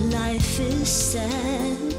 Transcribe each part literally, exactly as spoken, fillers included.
life is sad.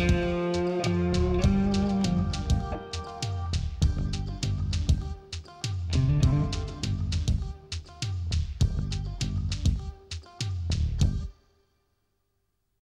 Mm-hmm.